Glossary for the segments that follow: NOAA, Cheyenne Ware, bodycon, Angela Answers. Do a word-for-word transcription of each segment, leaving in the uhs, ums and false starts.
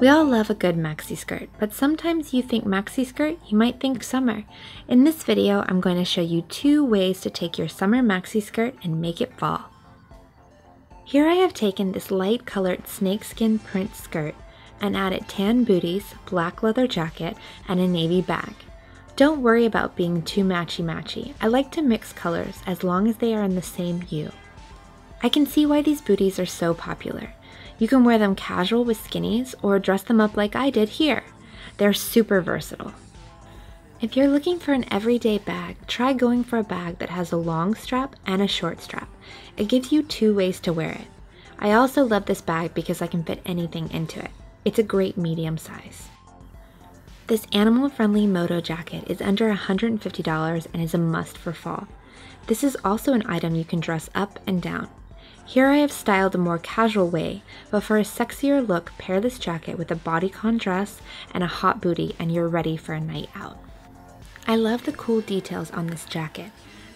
We all love a good maxi skirt, but sometimes you think maxi skirt, you might think summer. In this video, I'm going to show you two ways to take your summer maxi skirt and make it fall. Here I have taken this light colored snakeskin print skirt and added tan booties, black leather jacket, and a navy bag. Don't worry about being too matchy-matchy. I like to mix colors as long as they are in the same hue. I can see why these booties are so popular. You can wear them casual with skinnies or dress them up like I did here. They're super versatile. If you're looking for an everyday bag, try going for a bag that has a long strap and a short strap. It gives you two ways to wear it. I also love this bag because I can fit anything into it. It's a great medium size. This animal-friendly moto jacket is under one hundred fifty dollars and is a must for fall. This is also an item you can dress up and down. Here I have styled a more casual way, but for a sexier look, pair this jacket with a bodycon dress and a hot booty and you're ready for a night out. I love the cool details on this jacket.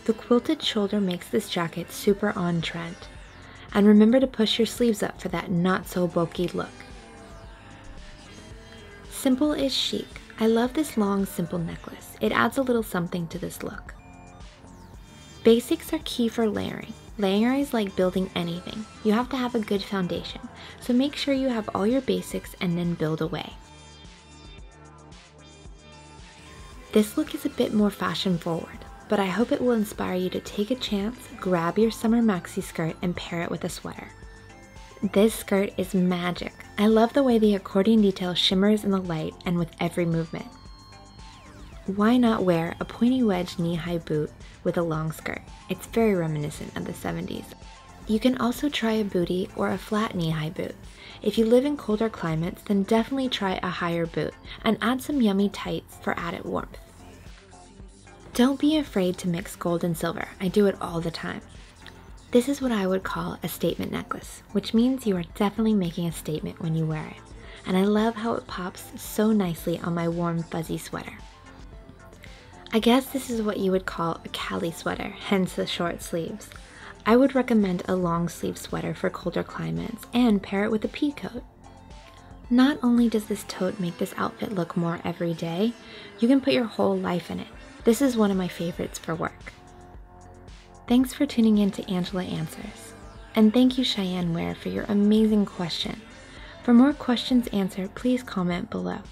The quilted shoulder makes this jacket super on trend. And remember to push your sleeves up for that not so bulky look. Simple is chic. I love this long, simple necklace. It adds a little something to this look. Basics are key for layering. Layering is like building anything. You have to have a good foundation, so make sure you have all your basics and then build away. This look is a bit more fashion forward, but I hope it will inspire you to take a chance, grab your summer maxi skirt and pair it with a sweater. This skirt is magic. I love the way the accordion detail shimmers in the light and with every movement. Why not wear a pointy wedge knee-high boot with a long skirt? It's very reminiscent of the seventies. You can also try a bootie or a flat knee-high boot. If you live in colder climates, then definitely try a higher boot and add some yummy tights for added warmth. Don't be afraid to mix gold and silver. I do it all the time. This is what I would call a statement necklace, which means you are definitely making a statement when you wear it. And I love how it pops so nicely on my warm fuzzy sweater. I guess this is what you would call a Cali sweater, hence the short sleeves. I would recommend a long sleeve sweater for colder climates and pair it with a pea coat. Not only does this tote make this outfit look more everyday, you can put your whole life in it. This is one of my favorites for work. Thanks for tuning in to Angela Answers. And thank you, Cheyenne Ware, for your amazing question. For more questions answered, please comment below.